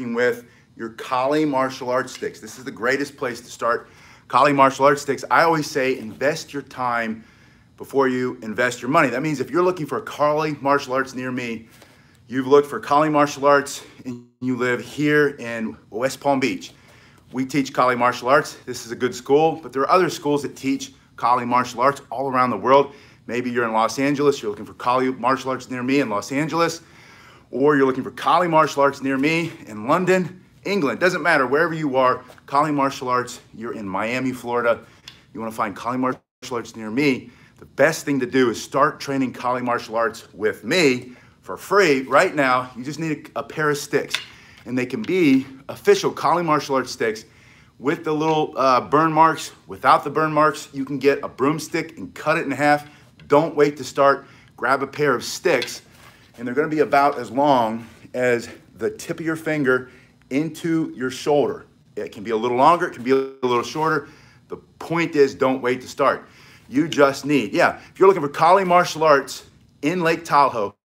working with your Kali martial arts sticks. This is the greatest place to start. Kali martial arts sticks, I always say invest your time before you invest your money. That means if you're looking for Kali martial arts near me, you've looked for Kali martial arts and you live here in West Palm Beach. We teach Kali martial arts. This is a good school, but there are other schools that teach Kali martial arts all around the world. Maybe you're in Los Angeles, you're looking for Kali martial arts near me in Los Angeles, or you're looking for Kali martial arts near me in London, England. Doesn't matter, wherever you are, Kali martial arts, you're in Miami, Florida, you wanna find Kali martial arts near me, the best thing to do is start training Kali martial arts with me for free right now. You just need a pair of sticks, and they can be official Kali martial arts sticks with the little burn marks. Without the burn marks, you can get a broomstick and cut it in half. Don't wait to start. Grab a pair of sticks, and they're gonna be about as long as the tip of your finger into your shoulder. It can be a little longer, it can be a little shorter. The point is, don't wait to start. You just need, if you're looking for Kali martial arts in Lake Tahoe,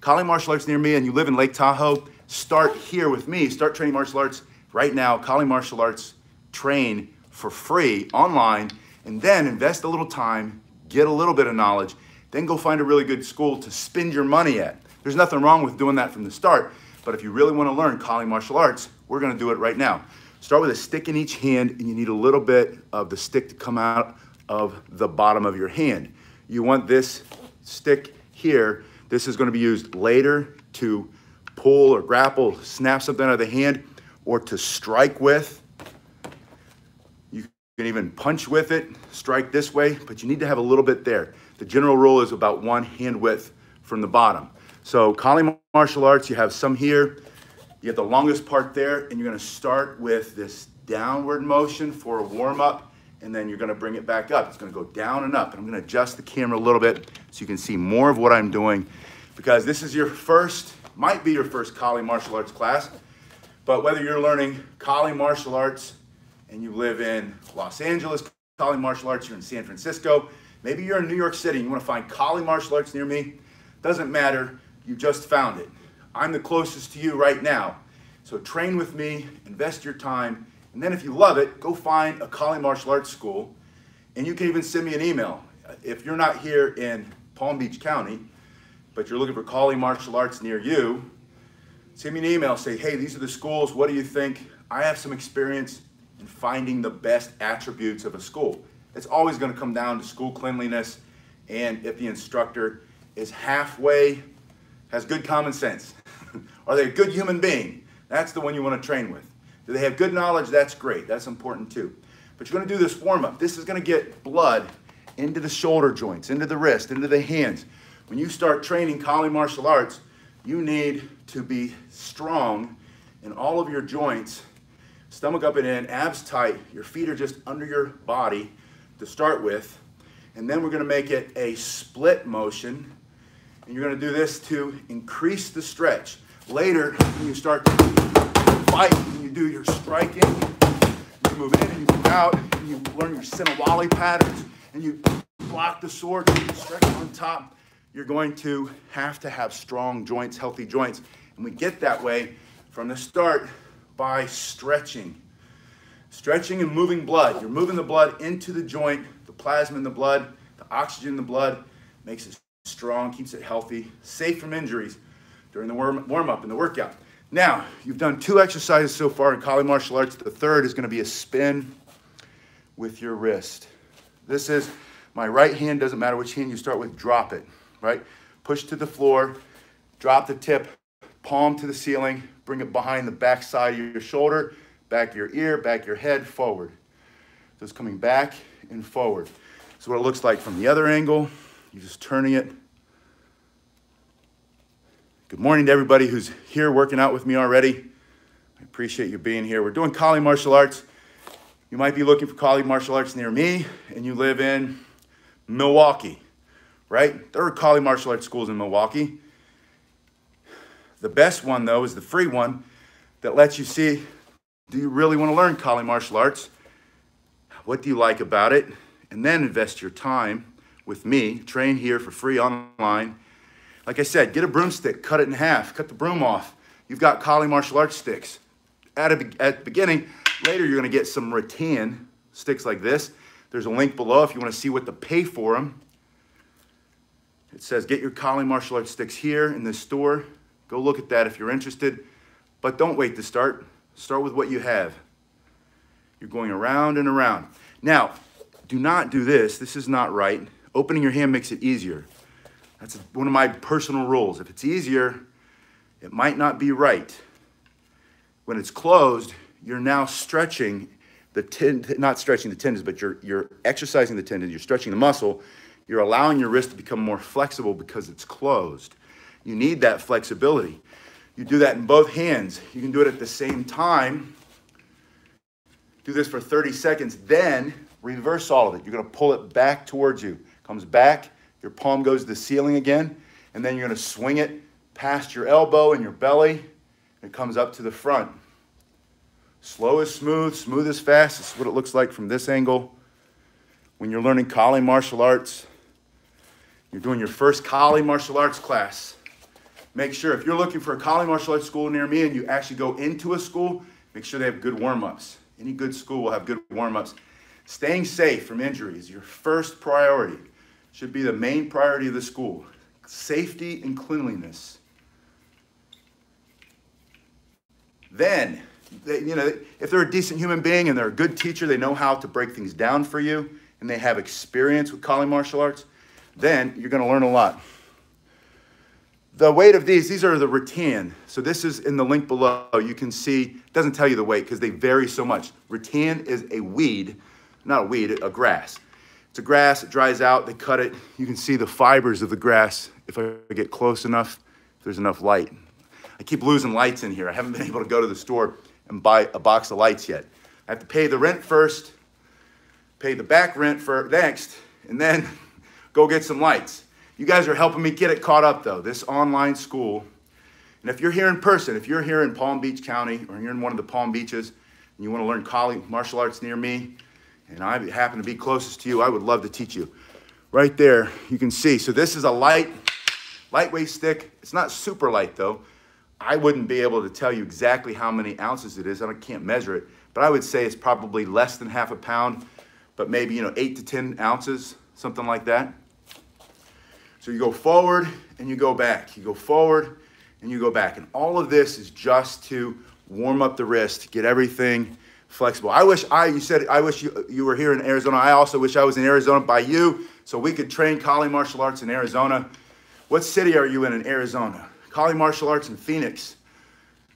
Kali martial arts near me, and you live in Lake Tahoe, start here with me. Start training martial arts right now. Kali martial arts, train for free online, and then invest a little time, get a little bit of knowledge, then go find a really good school to spend your money at. There's nothing wrong with doing that from the start, but if you really want to learn Kali martial arts, we're going to do it right now. Start with a stick in each hand, and you need a little bit of the stick to come out of the bottom of your hand. You want this stick here. This is going to be used later to pull or grapple, snap something out of the hand, or to strike with. You can even punch with it, strike this way, but you need to have a little bit there. The general rule is about one hand width from the bottom. So Kali martial arts, you have some here, you have the longest part there, and you're gonna start with this downward motion for a warm up, and then you're gonna bring it back up. It's gonna go down and up, and I'm gonna adjust the camera a little bit so you can see more of what I'm doing, because this is your first, might be your first Kali martial arts class, but whether you're learning Kali martial arts and you live in Los Angeles, Kali martial arts, you're in San Francisco, maybe you're in New York City and you wanna find Kali martial arts near me, doesn't matter. You just found it. I'm the closest to you right now. So train with me, invest your time, and then if you love it, go find a Kali martial arts school, and you can even send me an email. If you're not here in Palm Beach County, but you're looking for Kali martial arts near you, send me an email, say, hey, these are the schools, what do you think? I have some experience in finding the best attributes of a school. It's always gonna come down to school cleanliness, and if the instructor is halfway, has good common sense. Are they a good human being? That's the one you want to train with. Do they have good knowledge? That's great. That's important too. But you're going to do this warm-up. This is going to get blood into the shoulder joints, into the wrist, into the hands. When you start training Kali martial arts, you need to be strong in all of your joints, stomach up and in, abs tight, your feet are just under your body to start with. And then we're going to make it a split motion. And you're gonna do this to increase the stretch. Later, when you start to fight, and you do your striking, you move in and you move out, and you learn your Sinawali patterns, and you block the sword, and you stretch on top, you're going to have strong joints, healthy joints. And we get that way from the start by stretching. Stretching and moving blood. You're moving the blood into the joint, the plasma in the blood, the oxygen in the blood, makes it strong, keeps it healthy, safe from injuries during the warm-up and the workout. Now, you've done two exercises so far in Kali martial arts. The third is gonna be a spin with your wrist. This is my right hand, doesn't matter which hand you start with, drop it, right? Push to the floor, drop the tip, palm to the ceiling, bring it behind the back side of your shoulder, back of your ear, back of your head, forward. So it's coming back and forward. So what it looks like from the other angle. You're just turning it. Good morning to everybody who's here working out with me already. I appreciate you being here. We're doing Kali martial arts. You might be looking for Kali martial arts near me, and you live in Milwaukee, right? There are Kali martial arts schools in Milwaukee. The best one, though, is the free one that lets you see, do you really want to learn Kali martial arts? What do you like about it? And then invest your time with me, train here for free online. Like I said, get a broomstick, cut it in half, cut the broom off. You've got Kali martial arts sticks. at the beginning. Later, you're going to get some rattan sticks like this. There's a link below if you want to see what to pay for them. It says, get your Kali martial arts sticks here in this store. Go look at that if you're interested. But don't wait to start. Start with what you have. You're going around and around. Now, do not do this. This is not right. Opening your hand makes it easier. That's one of my personal rules. If it's easier, it might not be right. When it's closed, you're now stretching the tendon, not stretching the tendons, but you're exercising the tendon, you're stretching the muscle, you're allowing your wrist to become more flexible because it's closed. You need that flexibility. You do that in both hands. You can do it at the same time. Do this for 30 seconds, then reverse all of it. You're gonna pull it back towards you. Comes back, your palm goes to the ceiling again, and then you're gonna swing it past your elbow and your belly, and it comes up to the front. Slow is smooth, smooth is fast. That's what it looks like from this angle. When you're learning Kali martial arts, you're doing your first Kali martial arts class. Make sure, if you're looking for a Kali martial arts school near me and you actually go into a school, make sure they have good warm-ups. Any good school will have good warm-ups. Staying safe from injury is your first priority. Should be the main priority of the school. Safety and cleanliness. Then, if they're a decent human being and they're a good teacher, they know how to break things down for you, and they have experience with Kali martial arts, then you're going to learn a lot. The weight of these are the rattan. So this is in the link below. You can see, it doesn't tell you the weight because they vary so much. Rattan is a weed, not a weed, a grass. It's a grass, it dries out, they cut it. You can see the fibers of the grass if I get close enough, if there's enough light. I keep losing lights in here. I haven't been able to go to the store and buy a box of lights yet. I have to pay the rent first, pay the back rent for next, and then go get some lights. You guys are helping me get it caught up, though, this online school. And if you're here in person, if you're here in Palm Beach County or you're in one of the Palm Beaches and you want to learn Kali martial arts near me, and I happen to be closest to you, I would love to teach you. Right there, you can see. So this is a lightweight stick. It's not super light, though. I wouldn't be able to tell you exactly how many ounces it is. I can't measure it, but I would say it's probably less than half a pound, but maybe 8 to 10 ounces, something like that. So you go forward and you go back. You go forward and you go back. And all of this is just to warm up the wrist, get everything flexible. You were here in Arizona. I also wish I was in Arizona by you so we could train Kali martial arts in Arizona. What city are you in Arizona? Kali martial arts in Phoenix.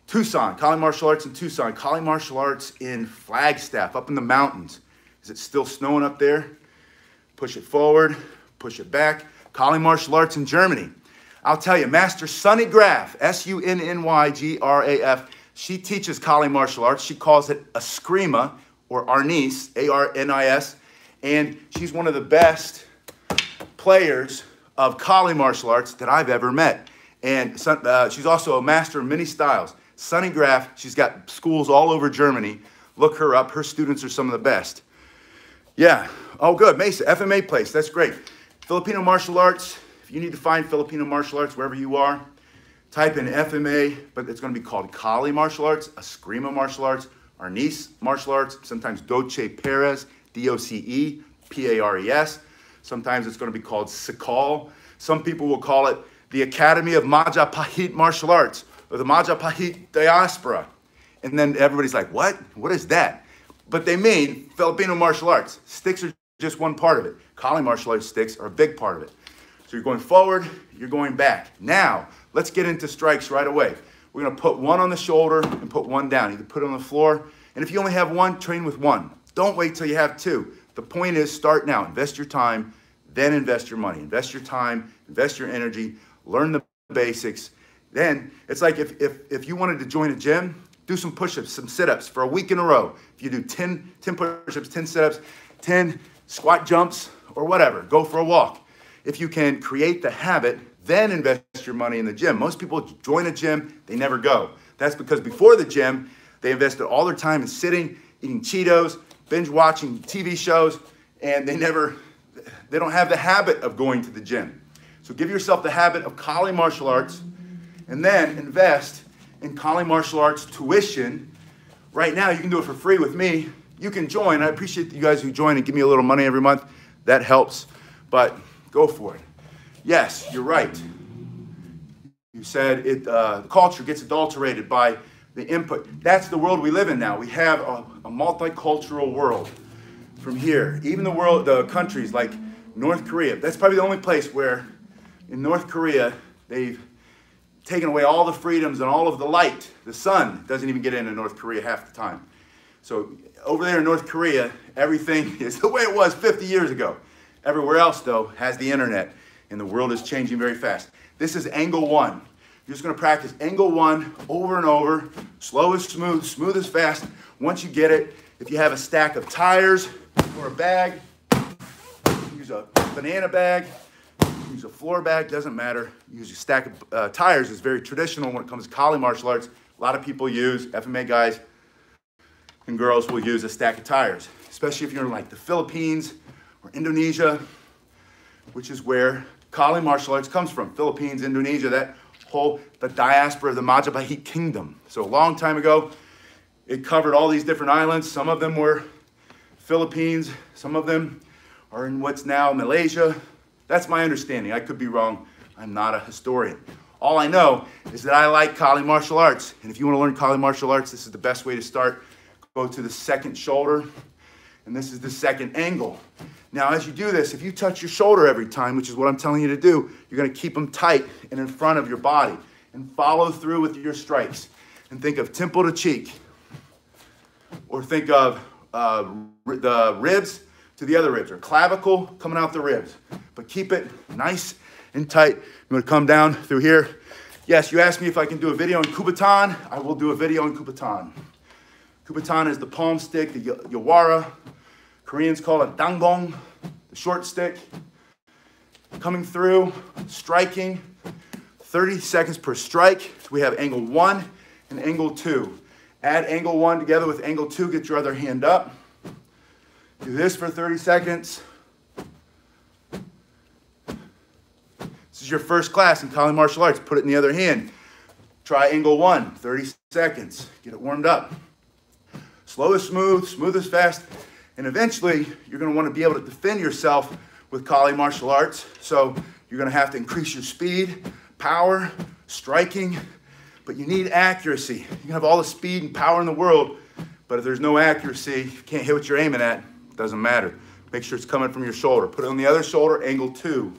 Tucson, Kali martial arts in Tucson. Kali martial arts in Flagstaff, up in the mountains. Is it still snowing up there? Push it forward, push it back. Kali martial arts in Germany. I'll tell you, Master Sunny Graf, S-U-N-N-Y-G-R-A-F, she teaches Kali martial arts. She calls it Eskrima, or Arnis, A-R-N-I-S, and she's one of the best players of Kali martial arts that I've ever met. And she's also a master of many styles. Sunny Graf, she's got schools all over Germany. Look her up. Her students are some of the best. Yeah. Oh, good. Mesa, FMA place. That's great. Filipino martial arts, if you need to find Filipino martial arts wherever you are, type in FMA, but it's going to be called Kali martial arts, Eskrima martial arts, Arnis martial arts, sometimes Doce Perez, D-O-C-E-P-A-R-E-S. Sometimes it's going to be called Sikal. Some people will call it the Academy of Majapahit Martial Arts or the Majapahit Diaspora. And then everybody's like, what? What is that? But they mean Filipino martial arts. Sticks are just one part of it. Kali martial arts sticks are a big part of it. So you're going forward, you're going back. Now, let's get into strikes right away. We're gonna put one on the shoulder and put one down. You can put it on the floor. And if you only have one, train with one. Don't wait till you have two. The point is start now. Invest your time, then invest your money. Invest your time, invest your energy, learn the basics. Then it's like if you wanted to join a gym, do some push-ups, some sit-ups for a week in a row. If you do 10 push-ups, 10 sit-ups, 10 squat jumps, or whatever, go for a walk. If you can create the habit, then invest your money in the gym. Most people join a gym, they never go. That's because before the gym, they invested all their time in sitting, eating Cheetos, binge watching TV shows, and they don't have the habit of going to the gym. So give yourself the habit of Kali martial arts, and then invest in Kali martial arts tuition, Right now, you can do it for free with me. You can join. I appreciate you guys who join and give me a little money every month. That helps, but go for it. Yes, you're right. You said it, the culture gets adulterated by the input. That's the world we live in now. We have a multicultural world from here. Even the world, the countries like North Korea. That's probably the only place where in North Korea, they've taken away all the freedoms and all of the light. The sun doesn't even get into North Korea half the time. So over there in North Korea, everything is the way it was 50 years ago. Everywhere else, though, has the internet, and the world is changing very fast. This is angle one. You're just gonna practice angle one over and over. Slow is smooth, smooth is fast. Once you get it, if you have a stack of tires or a bag, use a banana bag, use a floor bag, doesn't matter. Use a stack of tires. It's very traditional when it comes to Kali martial arts. A lot of people use, FMA guys and girls will use a stack of tires, especially if you're in like the Philippines or Indonesia, which is where Kali martial arts comes from. Philippines, Indonesia, that whole, the diaspora of the Majapahit kingdom. So a long time ago, it covered all these different islands. Some of them were Philippines. Some of them are in what's now Malaysia. That's my understanding. I could be wrong. I'm not a historian. All I know is that I like Kali martial arts. And if you want to learn Kali martial arts, this is the best way to start. Go to the second shoulder, and this is the second angle. Now, as you do this, if you touch your shoulder every time, which is what I'm telling you to do, you're going to keep them tight and in front of your body, and follow through with your strikes. And think of temple to cheek, or think of the ribs to the other ribs, or clavicle coming out the ribs. But keep it nice and tight. I'm going to come down through here. Yes, you asked me if I can do a video in Kubotan. I will do a video in Kubotan. Kubotan is the palm stick, the yawara. Koreans call it danggong, the short stick. Coming through, striking, 30 seconds per strike. So we have angle one and angle two. Add angle one together with angle two, get your other hand up. Do this for 30 seconds. This is your first class in Kali martial arts. Put it in the other hand. Try angle one, 30 seconds. Get it warmed up. Slow is smooth, smooth is fast, and eventually you're going to want to be able to defend yourself with Kali martial arts. So you're going to have to increase your speed, power, striking, but you need accuracy. You can have all the speed and power in the world, but if there's no accuracy, you can't hit what you're aiming at, it doesn't matter. Make sure it's coming from your shoulder. Put it on the other shoulder, angle two.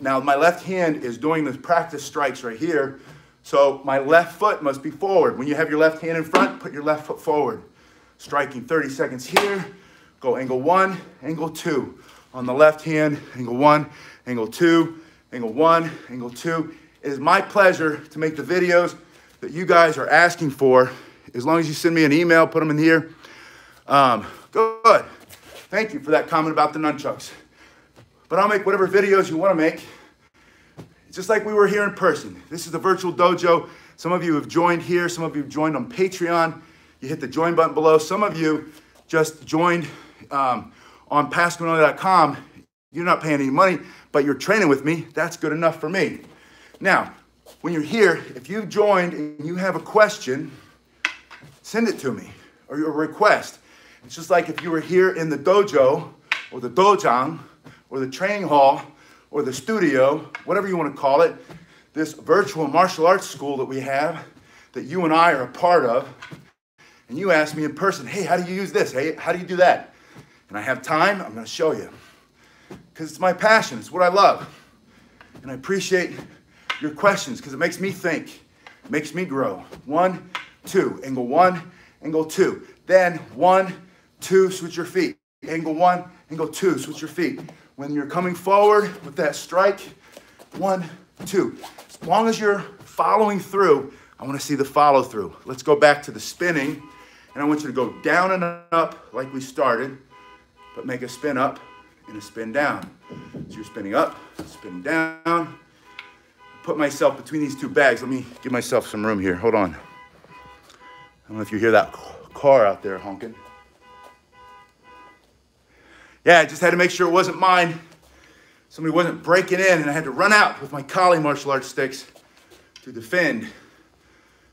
Now my left hand is doing the practice strikes right here. So my left foot must be forward. When you have your left hand in front, put your left foot forward. Striking 30 seconds here. Go angle one, angle two. On the left hand, angle one, angle two, angle one, angle two. It is my pleasure to make the videos that you guys are asking for. As long as you send me an email, put them in here. Good. Thank you for that comment about the nunchucks. But I'll make whatever videos you want to make. Just like we were here in person. This is the virtual dojo. Some of you have joined here. Some of you have joined on Patreon. You hit the join button below. Some of you just joined on pasquinilli.com. You're not paying any money, but you're training with me. That's good enough for me. Now, when you're here, if you've joined and you have a question, send it to me or your request. It's just like if you were here in the dojo or the dojang or the training hall or the studio, whatever you want to call it, this virtual martial arts school that we have, that you and I are a part of, and you ask me in person, hey, how do you use this? Hey, how do you do that? And I have time, I'm going to show you. Because it's my passion, it's what I love. And I appreciate your questions, because it makes me think, it makes me grow. One, two, angle one, angle two. Then one, two, switch your feet. Angle one, angle two, switch your feet. When you're coming forward with that strike, one, two. As long as you're following through, I want to see the follow through. Let's go back to the spinning, and I want you to go down and up like we started, but make a spin up and a spin down. So you're spinning up, spinning down. Put myself between these two bags. Let me give myself some room here. Hold on. I don't know if you hear that car out there honking. Yeah, I just had to make sure it wasn't mine. Somebody wasn't breaking in, and I had to run out with my Kali martial arts sticks to defend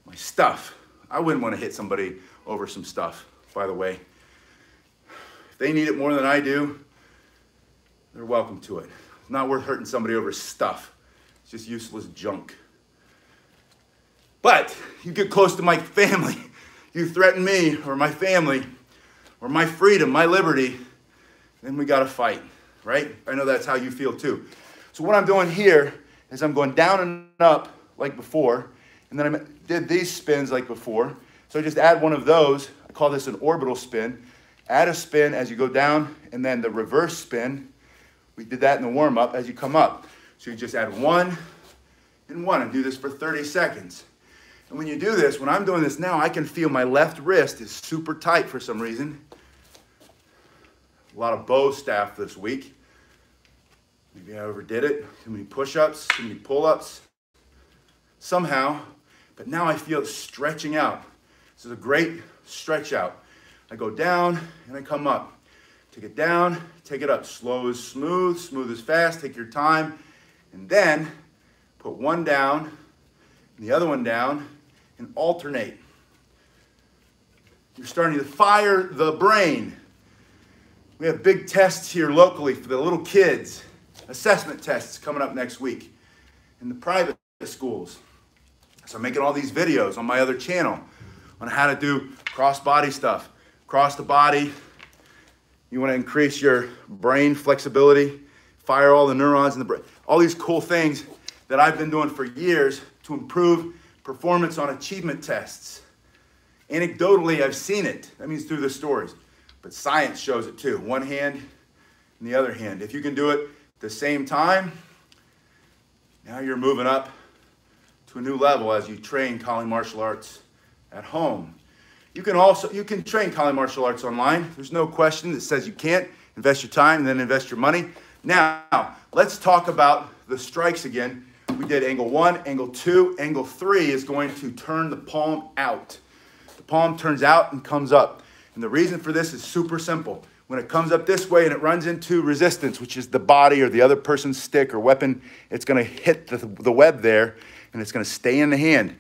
my stuff. I wouldn't want to hit somebody over some stuff, by the way. If they need it more than I do, they're welcome to it. It's not worth hurting somebody over stuff. It's just useless junk. But you get close to my family, you threaten me or my family or my freedom, my liberty, then we got to fight, right? I know that's how you feel too. So what I'm doing here is I'm going down and up like before, and then I did these spins like before. So I just add one of those. I call this an orbital spin. Add a spin as you go down, and then the reverse spin. We did that in the warm-up as you come up. So you just add one and one, and do this for 30 seconds. And when you do this, when I'm doing this now, I can feel my left wrist is super tight for some reason. A lot of bow staff this week. Maybe I overdid it. Too many push-ups, too many pull-ups. Somehow, but now I feel it stretching out. This is a great stretch out. I go down and I come up. Take it down, take it up. Slow is smooth, smooth is fast. Take your time. And then put one down and the other one down and alternate. You're starting to fire the brain. We have big tests here locally for the little kids. Assessment tests coming up next week in the private schools. So I'm making all these videos on my other channel on how to do cross-body stuff. Cross the body, you want to increase your brain flexibility, fire all the neurons in the brain. All these cool things that I've been doing for years to improve performance on achievement tests. Anecdotally, I've seen it. That means through the stories. But science shows it too. One hand and the other hand. If you can do it at the same time, now you're moving up to a new level as you train Kali martial arts at home. You can train Kali martial arts online. There's no question that says you can't. Invest your time and then invest your money. Now, let's talk about the strikes again. We did angle one, angle two, angle three is going to turn the palm out. The palm turns out and comes up. And the reason for this is super simple. When it comes up this way and it runs into resistance, which is the body or the other person's stick or weapon, it's gonna hit the web there and it's gonna stay in the hand.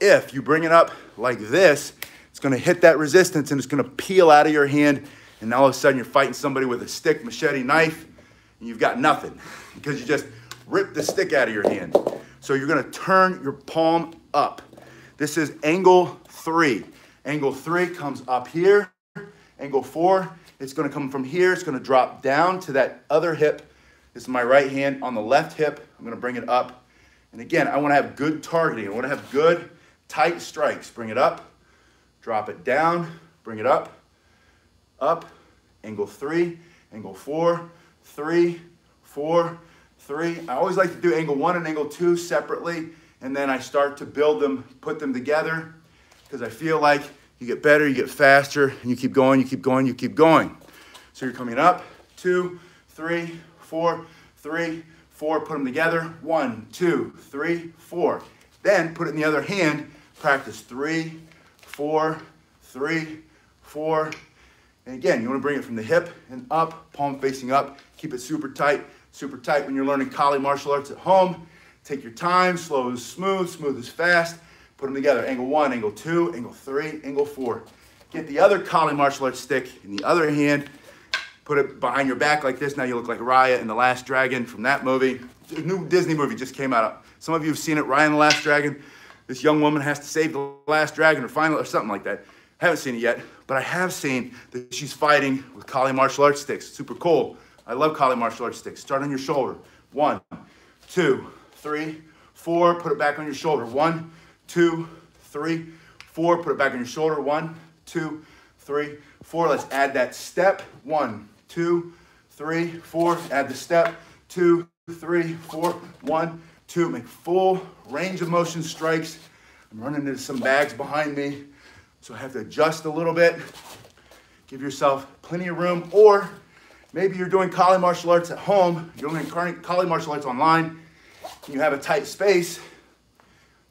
If you bring it up like this, it's going to hit that resistance and it's going to peel out of your hand. And all of a sudden you're fighting somebody with a stick, machete, knife, and you've got nothing because you just ripped the stick out of your hand. So you're going to turn your palm up. This is angle three. Angle three comes up here. Angle four, it's going to come from here. It's going to drop down to that other hip. This is my right hand on the left hip. I'm going to bring it up. And again, I want to have good targeting. I want to have good, tight strikes. Bring it up. Drop it down, bring it up, up, angle three, angle four, three, four, three. I always like to do angle one and angle two separately, and then I start to build them, put them together, because I feel like you get better, you get faster, and you keep going, you keep going, you keep going. So you're coming up, two, three, four, three, four, put them together, one, two, three, four. Then put it in the other hand, practice three, four, three, four. And again, you want to bring it from the hip and up, palm facing up. Keep it super tight, super tight. When you're learning Kali martial arts at home, take your time. Slow is smooth, smooth is fast. Put them together. Angle one, angle two, angle three, angle four. Get the other Kali martial arts stick in the other hand. Put it behind your back like this. Now you look like Raya and the Last Dragon from that movie. A new Disney movie just came out. Some of you have seen it, Raya and the Last Dragon. This young woman has to save the last dragon or final or something like that. I haven't seen it yet, but I have seen that she's fighting with Kali martial arts sticks. Super cool. I love Kali martial arts sticks. Start on your shoulder. One, two, three, four. Put it back on your shoulder. One, two, three, four. Put it back on your shoulder. One, two, three, four. Let's add that step. One, two, three, four. Add the step. Two, three, four. One, two, make full range of motion strikes. I'm running into some bags behind me, so I have to adjust a little bit. Give yourself plenty of room, or maybe you're doing Kali martial arts at home, you're doing Kali martial arts online, and you have a tight space.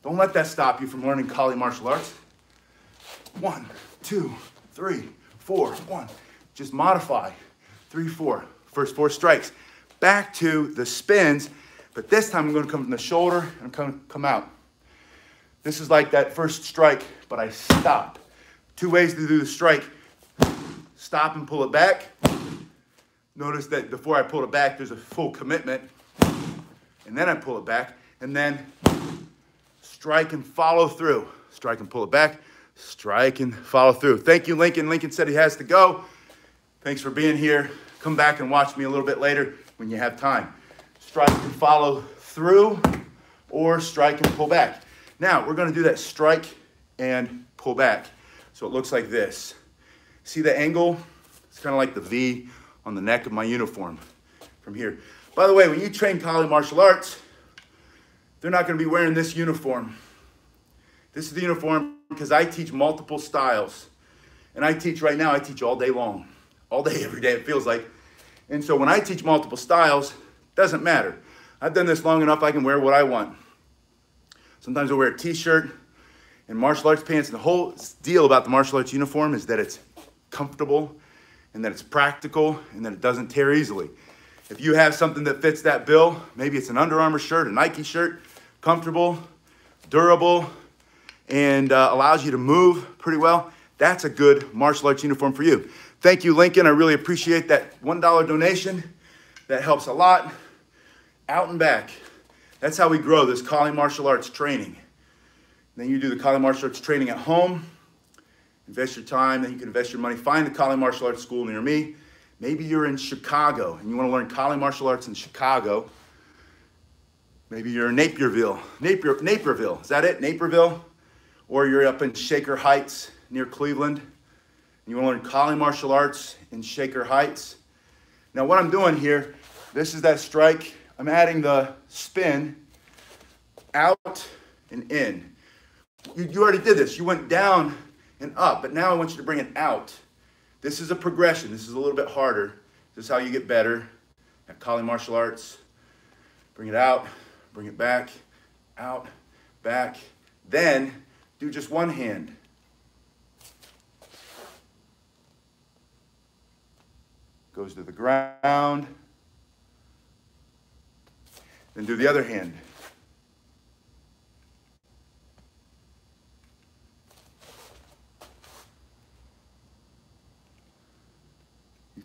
Don't let that stop you from learning Kali martial arts. One, two, three, four, one. Just modify. Three, four. First four strikes. Back to the spins. But this time I'm going to come from the shoulder and come out. This is like that first strike, but I stop. Two ways to do the strike. Stop and pull it back. Notice that before I pull it back, there's a full commitment. And then I pull it back. And then strike and follow through. Strike and pull it back. Strike and follow through. Thank you, Lincoln. Lincoln said he has to go. Thanks for being here. Come back and watch me a little bit later when you have time. Strike and follow through or strike and pull back. Now, we're going to do that strike and pull back. So it looks like this. See the angle? It's kind of like the V on the neck of my uniform from here. By the way, when you train Kali martial arts, they're not going to be wearing this uniform. This is the uniform because I teach multiple styles. And I teach right now, I teach all day long. All day, every day, it feels like. And so when I teach multiple styles, it doesn't matter. I've done this long enough, I can wear what I want. Sometimes I wear a t-shirt and martial arts pants. And the whole deal about the martial arts uniform is that it's comfortable and that it's practical and that it doesn't tear easily. If you have something that fits that bill, maybe it's an Under Armour shirt, a Nike shirt, comfortable, durable, and allows you to move pretty well, that's a good martial arts uniform for you. Thank you, Lincoln. I really appreciate that $1 donation. That helps a lot. Out and back. That's how we grow this Kali martial arts training. Then you do the Kali martial arts training at home. Invest your time, then you can invest your money. Find a Kali martial arts school near me. Maybe you're in Chicago and you want to learn Kali martial arts in Chicago. Maybe you're in Naperville. Naperville, is that it? Naperville? Or you're up in Shaker Heights near Cleveland. And you want to learn Kali martial arts in Shaker Heights. Now what I'm doing here, this is that strike. I'm adding the spin out and in. You already did this. You went down and up, but now I want you to bring it out. This is a progression. This is a little bit harder. This is how you get better at Kali martial arts. Bring it out, bring it back, out, back. Then do just one hand. Goes to the ground. Then do the other hand.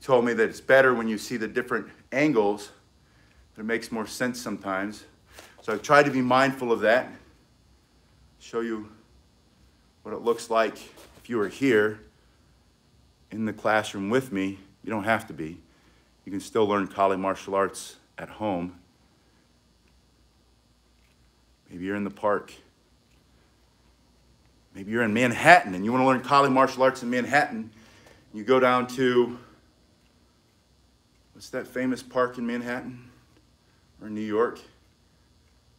Told me that it's better when you see the different angles, that it makes more sense sometimes. So I've tried to be mindful of that, show you what it looks like if you were here in the classroom with me. You don't have to be. You can still learn Kali martial arts at home. Maybe you're in the park. Maybe you're in Manhattan and you want to learn Kali martial arts in Manhattan. You go down to what's that famous park in Manhattan or New York?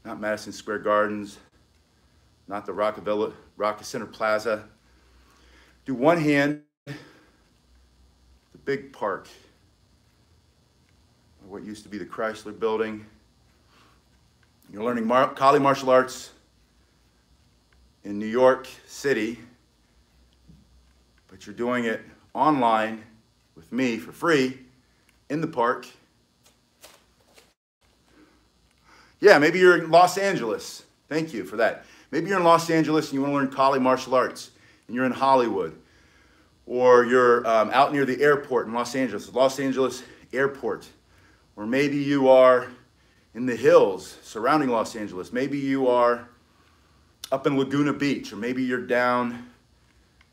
Not Madison Square Gardens, not the Rockefeller Center Plaza. Do one hand, the big park, or what used to be the Chrysler Building. You're learning Kali martial arts in New York City, but you're doing it online with me for free. In the park. Yeah, maybe you're in Los Angeles. Thank you for that. Maybe you're in Los Angeles and you want to learn Kali martial arts and you're in Hollywood. Or you're out near the airport in Los Angeles airport. Or maybe you are in the hills surrounding Los Angeles. Maybe you are up in Laguna Beach, or maybe you're down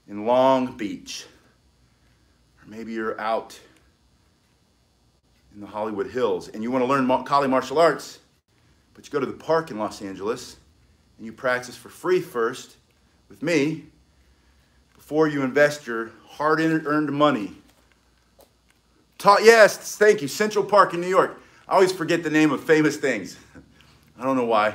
in Long Beach. Or maybe you're out in the Hollywood Hills, and you want to learn Kali martial arts, but you go to the park in Los Angeles and you practice for free first with me before you invest your hard-earned money. Yes, thank you, Central Park in New York. I always forget the name of famous things. I don't know why.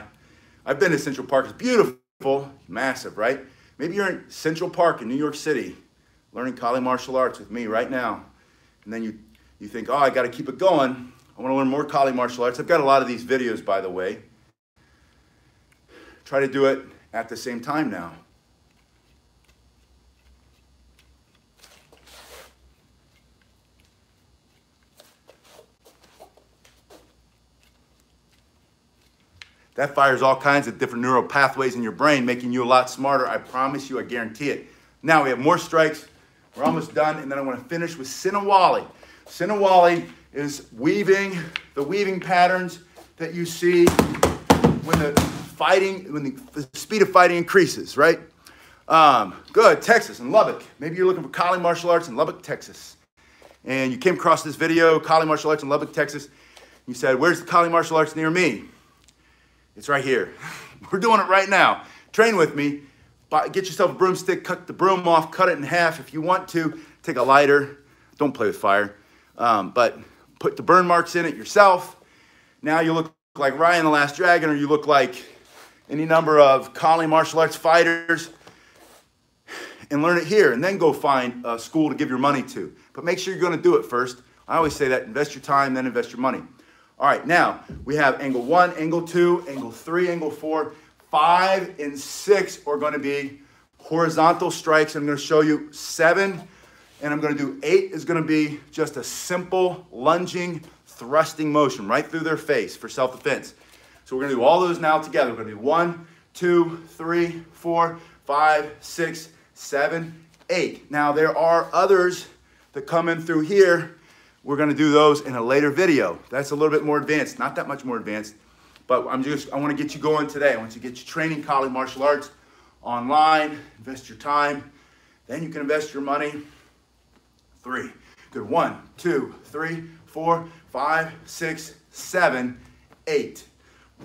I've been to Central Park. It's beautiful, massive, right? Maybe you're in Central Park in New York City learning Kali martial arts with me right now, and then you think, oh, I got to keep it going. I want to learn more Kali martial arts. I've got a lot of these videos, by the way. Try to do it at the same time now. That fires all kinds of different neural pathways in your brain, making you a lot smarter. I promise you, I guarantee it. Now we have more strikes. We're almost done. And then I want to finish with Sinawali. Sinawali is weaving, the weaving patterns that you see when the fighting, when the speed of fighting increases, right? Good, Texas and Lubbock. Maybe you're looking for Kali martial arts in Lubbock, Texas. And you came across this video, Kali martial arts in Lubbock, Texas. You said, where's the Kali martial arts near me? It's right here. We're doing it right now. Train with me. Get yourself a broomstick, cut the broom off, cut it in half if you want to. Take a lighter. Don't play with fire. But put the burn marks in it yourself. Now you look like Raya and the Last Dragon, or you look like any number of Kali martial arts fighters, and learn it here, and then go find a school to give your money to. But make sure you're gonna do it first. I always say that, invest your time, then invest your money. All right, now we have angle 1, angle 2, angle 3, angle 4, 5 and 6 are gonna be horizontal strikes. I'm gonna show you 7, and I'm gonna do 8 is gonna be just a simple lunging, thrusting motion right through their face for self-defense. So we're gonna do all those now together. We're gonna do 1, 2, 3, 4, 5, 6, 7, 8. Now there are others that come in through here. We're gonna do those in a later video. That's a little bit more advanced, not that much more advanced, but I wanna get you going today. I want you to get your training, Kali martial arts, online, invest your time, then you can invest your money. 3, good, 1, 2, 3, 4, 5, 6, 7, 8.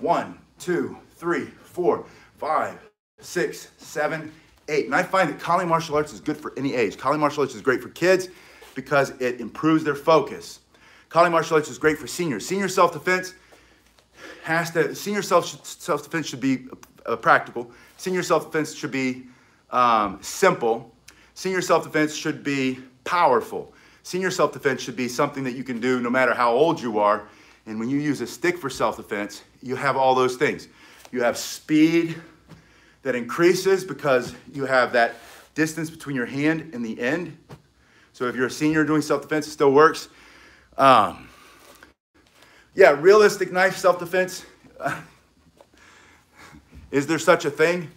1, 2, 3, 4, 5, 6, 7, 8. And I find that Kali martial arts is good for any age. Kali martial arts is great for kids because it improves their focus. Kali martial arts is great for seniors. Senior self-defense self-defense should be practical. Senior self-defense should be simple. Senior self-defense should be powerful. Senior self-defense should be something that you can do no matter how old you are. And when you use a stick for self-defense, you have all those things. You have speed that increases because you have that distance between your hand and the end. So if you're a senior doing self-defense, it still works. Yeah, realistic knife self-defense. Is there such a thing?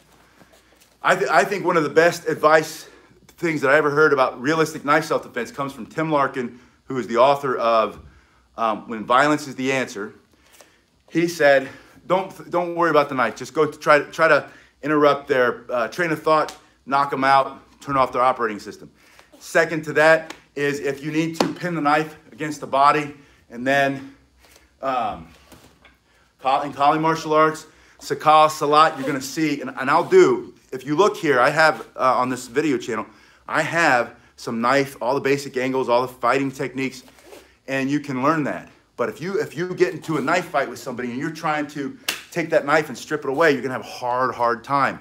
I think one of the best advice things that I ever heard about realistic knife self-defense comes from Tim Larkin, who is the author of When Violence Is the Answer. He said, don't worry about the knife. Just go to try to interrupt their train of thought, knock them out, turn off their operating system. Second to that is if you need to pin the knife against the body, and then in Kali martial arts, Sakal, Salat, you're gonna see, and I'll do, if you look here, I have on this video channel, I have some knife, all the basic angles, all the fighting techniques, and you can learn that. But if you get into a knife fight with somebody and you're trying to take that knife and strip it away, you're gonna have a hard time.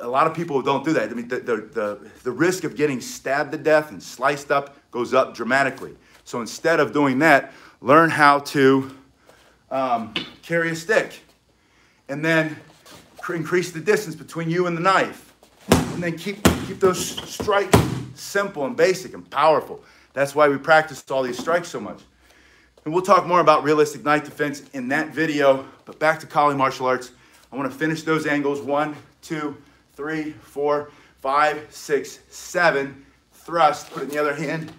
A lot of people don't do that. I mean, the risk of getting stabbed to death and sliced up goes up dramatically. So instead of doing that, learn how to carry a stick, and then increase the distance between you and the knife, and then keep those strikes simple and basic and powerful. That's why we practice all these strikes so much. And we'll talk more about realistic knife defense in that video, but back to Kali martial arts. I want to finish those angles. 1, 2, 3, 4, 5, 6, 7. Thrust, put it in the other hand.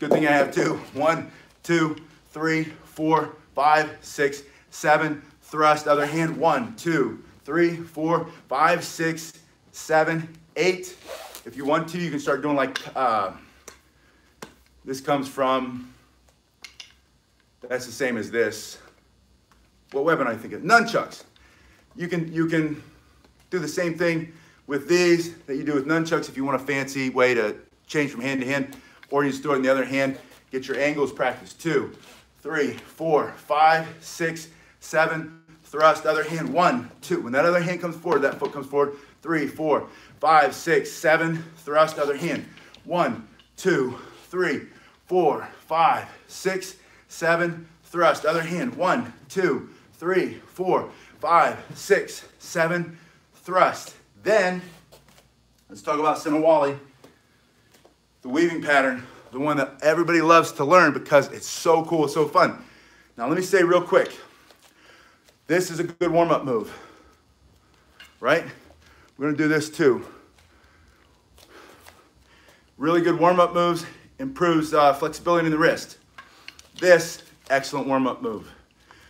Good thing I have 2. 1, 2, 3, 4, 5, 6, 7. Thrust, other hand. 1, 2, 3, 4, 5, 6, 7, 8. If you want to, you can start doing like, this comes from, that's the same as this. What weapon I think of? Nunchucks. You can do the same thing with these that you do with nunchucks if you want a fancy way to change from hand to hand, or you just do it in the other hand. Get your angles practiced. 2, 3, 4, 5, 6, 7. Thrust, other hand. 1, 2. When that other hand comes forward, that foot comes forward. 3, 4, 5, 6, 7. Thrust, other hand. 1, 2, 3, 4, 5, 6, 7. Thrust, other hand. 1, 2, 3, 4, 5, 6, 7. Thrust. Then, let's talk about Sinawali, the weaving pattern, the one that everybody loves to learn because it's so cool, it's so fun. Now, let me say real quick, This is a good warm-up move, right? We're gonna do this too. Really good warm-up moves, improves flexibility in the wrist. This, excellent warm-up move.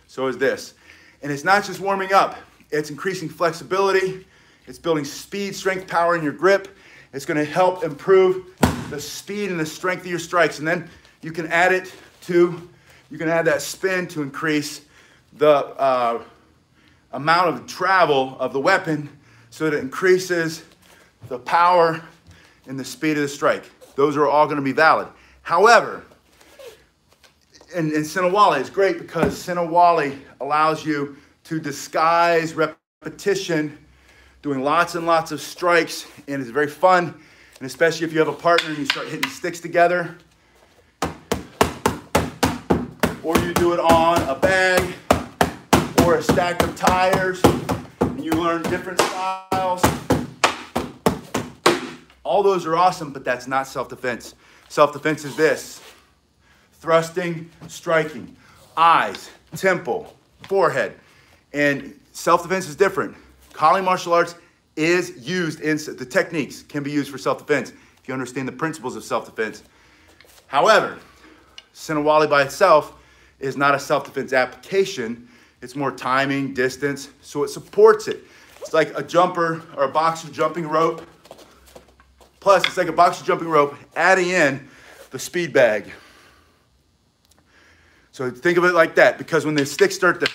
So is this. And it's not just warming up, it's increasing flexibility, it's building speed, strength, power in your grip. It's gonna help improve the speed and the strength of your strikes. And then you can add it to, you can add that spin to increase the amount of travel of the weapon so that it increases the power and the speed of the strike. Those are all gonna be valid. However, and Sinawali is great because Sinawali allows you to disguise repetition, doing lots and lots of strikes, and it's very fun, and especially if you have a partner and you start hitting sticks together, or you do it on a bag or a stack of tires, and you learn different styles. All those are awesome, but that's not self-defense. Self-defense is this: thrusting, striking, eyes, temple, forehead. And self-defense is different. Kali martial arts is used in, the techniques can be used for self-defense if you understand the principles of self-defense. However, Sinawali by itself is not a self-defense application. It's more timing, distance, so it supports it. It's like a jumper or a boxer jumping rope. Plus, it's like a boxer jumping rope adding in the speed bag. So think of it like that, because when the sticks start to,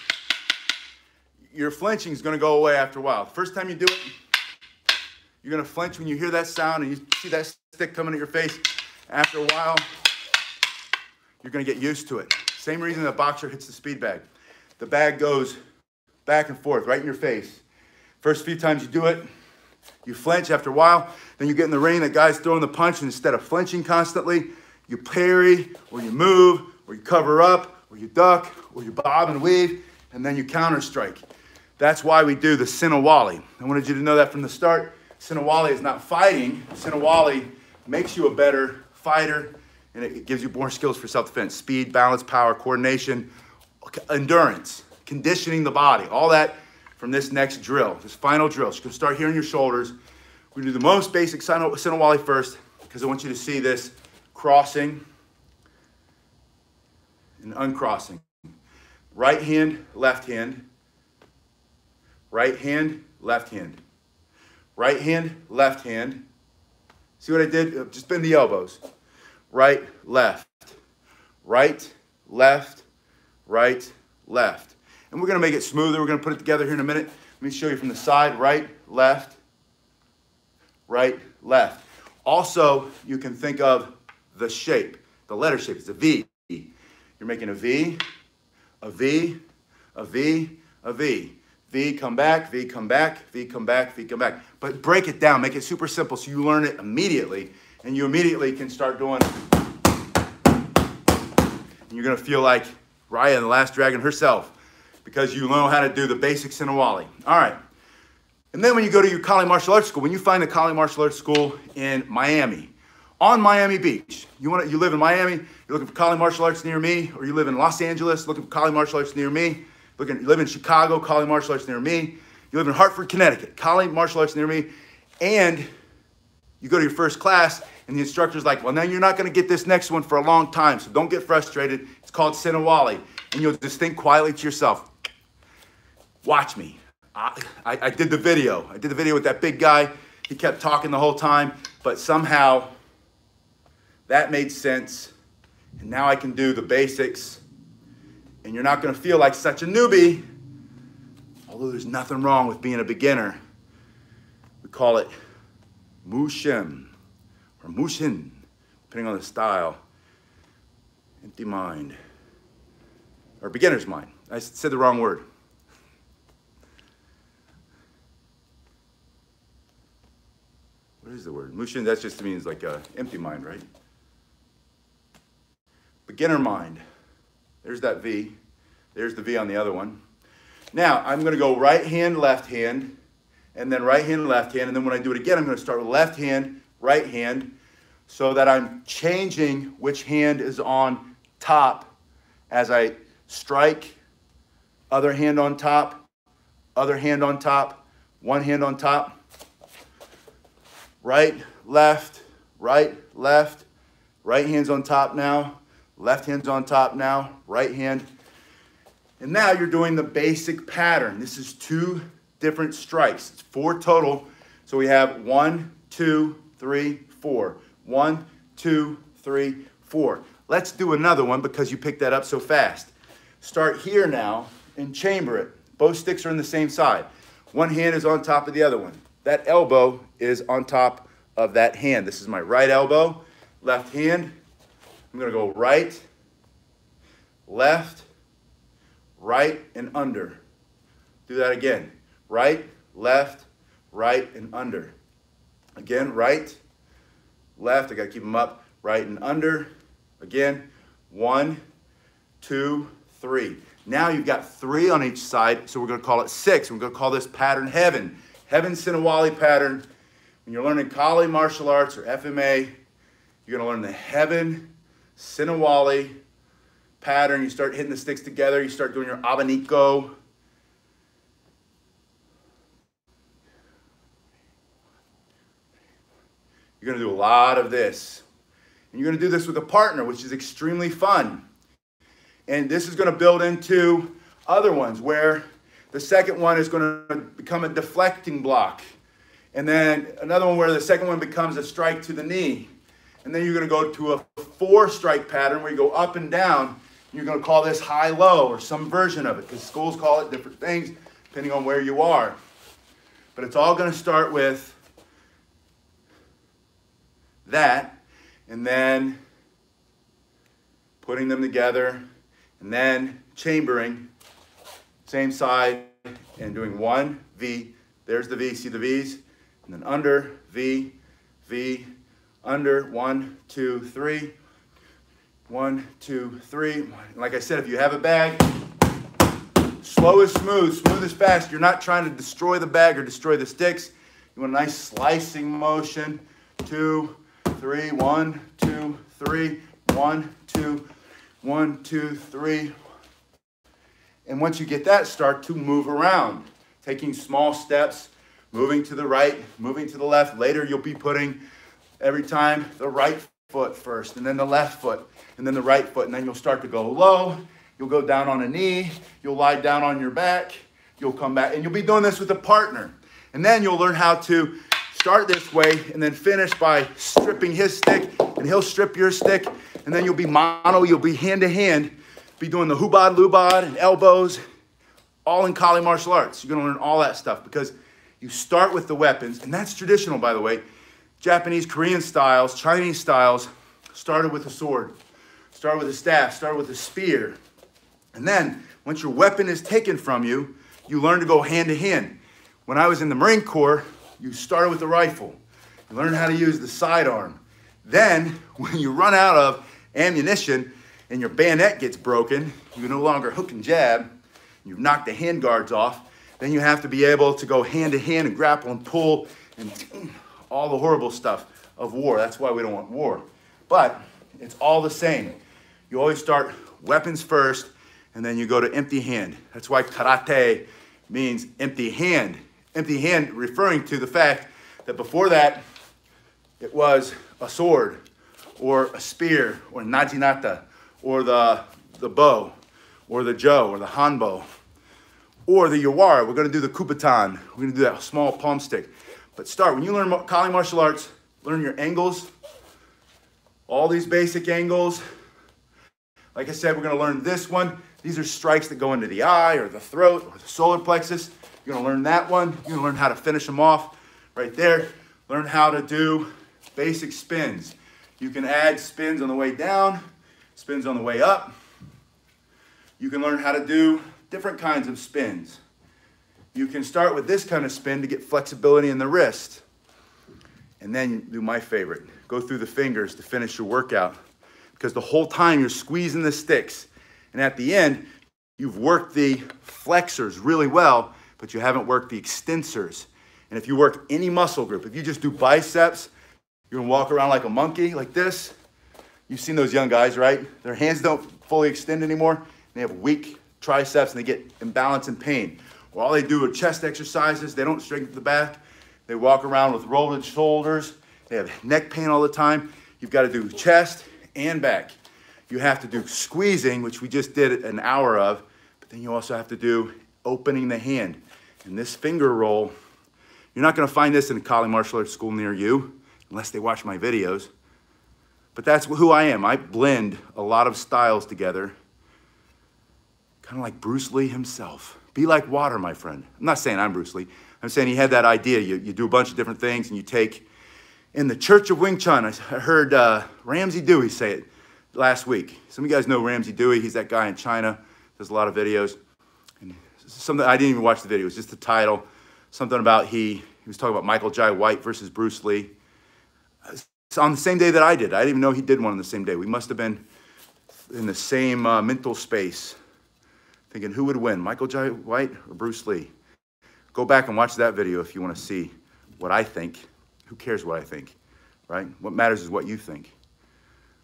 your flinching is going to go away after a while. The first time you do it, you're going to flinch when you hear that sound and you see that stick coming at your face. After a while, you're going to get used to it. Same reason the boxer hits the speed bag. The bag goes back and forth right in your face. First few times you do it, you flinch after a while. Then you get in the ring, that guy's throwing the punch, and instead of flinching constantly, you parry or you move, or you cover up, or you duck, or you bob and weave, and then you counter strike. That's why we do the Sinawali. I wanted you to know that from the start. Sinawali is not fighting. Sinawali makes you a better fighter, and it gives you more skills for self-defense: speed, balance, power, coordination, endurance, conditioning the body, all that from this next drill, this final drill. So you can start here in your shoulders. We do the most basic Sinawali first, because I want you to see this crossing and uncrossing. Right hand, left hand. Right hand, left hand. Right hand, left hand. See what I did? Just bend the elbows. Right, left. Right, left. Right, left. And we're going to make it smoother. We're going to put it together here in a minute. Let me show you from the side. Right, left. Right, left. Also, you can think of the shape. The letter shape is a V. You're making a V, a V, a V, a V. V, come back, V, come back, V, come back, V, come back. But break it down, make it super simple so you learn it immediately, and you immediately can start doing, and you're gonna feel like Raya and the Last Dragon herself, because you know how to do the basic Sinawali. All right, and then when you go to your Kali martial arts school, when you find the Kali martial arts school in Miami, on Miami Beach. You live in Miami, you're looking for Kali martial arts near me, or you live in Los Angeles, looking for Kali martial arts near me, you live in Chicago, Kali martial arts near me, you live in Hartford, Connecticut, Kali martial arts near me, and you go to your first class, and the instructor's like, well, now you're not gonna get this next one for a long time, so don't get frustrated, it's called Sinawali, and you'll just think quietly to yourself, watch me. I did the video. I did the video with that big guy, he kept talking the whole time, but somehow, that made sense, and now I can do the basics, and you're not gonna feel like such a newbie, although there's nothing wrong with being a beginner. We call it mushin, or mushin, depending on the style. Empty mind, or beginner's mind. I said the wrong word. What is the word? Mushin, that just means like an empty mind, right? Beginner mind. There's that V. There's the V on the other one. Now, I'm going to go right hand, left hand, and then right hand, left hand. And then when I do it again, I'm going to start with left hand, right hand, so that I'm changing which hand is on top as I strike Other hand on top. Other hand on top. One hand on top. Right, left, right, left. Right hand's on top now. Left hand's on top now. Right hand. And now you're doing the basic pattern. This is 2 different strikes. It's 4 total. So we have 1, 2, 3, 4. 1, 2, 3, 4. Let's do another one because you picked that up so fast. Start here now and chamber it. Both sticks are in the same side. One hand is on top of the other one. That elbow is on top of that hand. This is my right elbow, left hand. I'm gonna go right, left, right, and under. Do that again. Right, left, right, and under. Again, right, left. I gotta keep them up. Right and under. Again, 1, 2, 3. Now you've got 3 on each side, so we're gonna call it 6. We're gonna call this pattern Heaven. Heaven Sinawali pattern. When you're learning Kali martial arts or FMA, you're gonna learn the Heaven Sinawali pattern. You start hitting the sticks together, you start doing your abaniko. You're gonna do a lot of this. And you're gonna do this with a partner, which is extremely fun. And this is gonna build into other ones where the second one is gonna become a deflecting block. And then another one where the second one becomes a strike to the knee. And then you're gonna go to a 4 strike pattern where you go up and down. You're gonna call this high-low or some version of it because schools call it different things depending on where you are. But it's all gonna start with that, and then putting them together, and then chambering, same side, and doing 1, V, there's the V, see the V's, and then under, V, V, under, 1, 2, 3, 1, 2, 3. And like I said, if you have a bag, slow is smooth, smooth is fast. You're not trying to destroy the bag or destroy the sticks. You want a nice slicing motion, 2, 3, 1, 2, 3, 1, 2, 1, 2, 3. And once you get that, start to move around, taking small steps, moving to the right, moving to the left. Later, you'll be putting every time the right foot first, and then the left foot, and then the right foot, and then you'll start to go low. You'll go down on a knee. You'll lie down on your back. You'll come back, and you'll be doing this with a partner. And then you'll learn how to start this way and then finish by stripping his stick and he'll strip your stick, and then you'll be mono, you'll be hand to hand, be doing the hubad, lubad, and elbows, all in Kali martial arts. You're gonna learn all that stuff because you start with the weapons, and that's traditional, by the way. Japanese, Korean styles, Chinese styles started with a sword, started with a staff, started with a spear. And then once your weapon is taken from you, you learn to go hand to hand. When I was in the Marine Corps, you started with the rifle. You learn how to use the sidearm. Then, when you run out of ammunition and your bayonet gets broken, you no longer hook and jab, you've knocked the hand guards off, then you have to be able to go hand to hand and grapple and pull and all the horrible stuff of war. That's why we don't want war. But it's all the same. You always start weapons first, and then you go to empty hand. That's why karate means empty hand. Empty hand referring to the fact that before that it was a sword or a spear or najinata or the bow or the jo or the hanbo or the yawara. We're going to do the kubotan. We're going to do that small palm stick. But start. When you learn Kali martial arts, learn your angles, all these basic angles. Like I said, we're going to learn this one. These are strikes that go into the eye or the throat or the solar plexus. You're gonna learn that one. You're gonna learn how to finish them off right there. Learn how to do basic spins. You can add spins on the way down, spins on the way up. You can learn how to do different kinds of spins. You can start with this kind of spin to get flexibility in the wrist. And then do my favorite, go through the fingers to finish your workout, because the whole time you're squeezing the sticks. And at the end, you've worked the flexors really well, but you haven't worked the extensors. And if you work any muscle group, if you just do biceps, you're gonna walk around like a monkey, like this. You've seen those young guys, right? Their hands don't fully extend anymore. They have weak triceps and they get imbalance and pain. Well, all they do are chest exercises. They don't strengthen the back. They walk around with rolled shoulders. They have neck pain all the time. You've got to do chest and back. You have to do squeezing, which we just did an hour of, but then you also have to do opening the hand. And this finger roll, you're not going to find this in a Kali martial arts school near you, unless they watch my videos. But that's who I am. I blend a lot of styles together, kind of like Bruce Lee himself. Be like water, my friend. I'm not saying I'm Bruce Lee. I'm saying he had that idea. You do a bunch of different things and you take. In the Church of Wing Chun, I heard Ramsey Dewey say it last week. Some of you guys know Ramsey Dewey. He's that guy in China. Does a lot of videos. And something, I didn't even watch the video. It was just the title. Something about he was talking about Michael Jai White versus Bruce Lee. It's on the same day that I did. I didn't even know he did one on the same day. We must have been in the same mental space. Thinking, who would win, Michael Jai White or Bruce Lee? Go back and watch that video if you want to see what I think. Who cares what I think, right? What matters is what you think.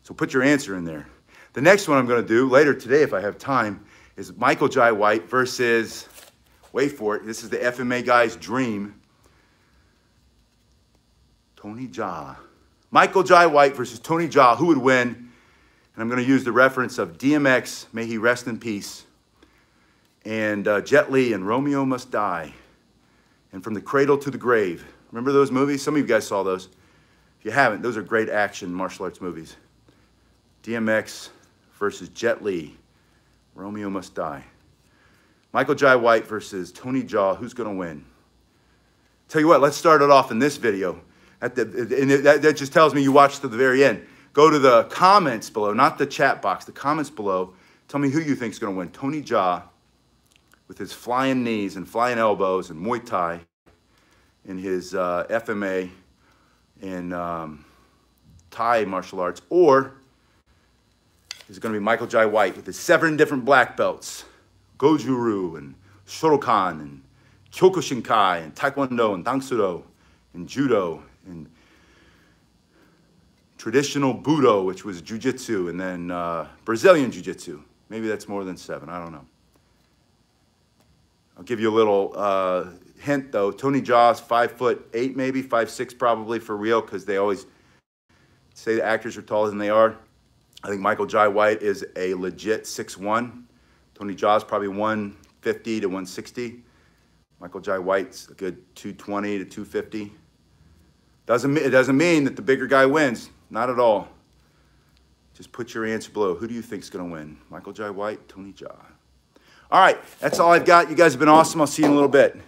So put your answer in there. The next one I'm going to do later today, if I have time, is Michael Jai White versus, wait for it, this is the FMA guy's dream, Tony Jaa. Michael Jai White versus Tony Jaa, who would win? And I'm going to use the reference of DMX, may he rest in peace, and Jet Li and Romeo Must Die, and From the Cradle to the Grave. Remember those movies? Some of you guys saw those. If you haven't, those are great action martial arts movies. DMX versus Jet Li, Romeo Must Die. Michael Jai White versus Tony Jaa, who's gonna win? Tell you what, let's start it off in this video. That just tells me you watched to the very end. Go to the comments below, not the chat box, the comments below. Tell me who you think's gonna win, Tony Jaa, with his flying knees and flying elbows and Muay Thai in his FMA and Thai martial arts, or is it going to be Michael Jai White with his 7 different black belts, Goju-Ryu and Shotokan and Kyokushinkai and Taekwondo and Tangsudo and Judo and traditional Budo, which was Jiu-Jitsu, and then Brazilian Jiu-Jitsu. Maybe that's more than 7, I don't know. I'll give you a little hint though. Tony Jaa's 5'8", maybe 5'6", probably for real, because they always say the actors are taller than they are. I think Michael Jai White is a legit 6'1". Tony Jaa's probably 150 to 160. Michael Jai White's a good 220 to 250. It doesn't mean that the bigger guy wins. Not at all. Just put your answer below. Who do you think's gonna win? Michael Jai White, Tony Jaa. All right, that's all I've got. You guys have been awesome. I'll see you in a little bit.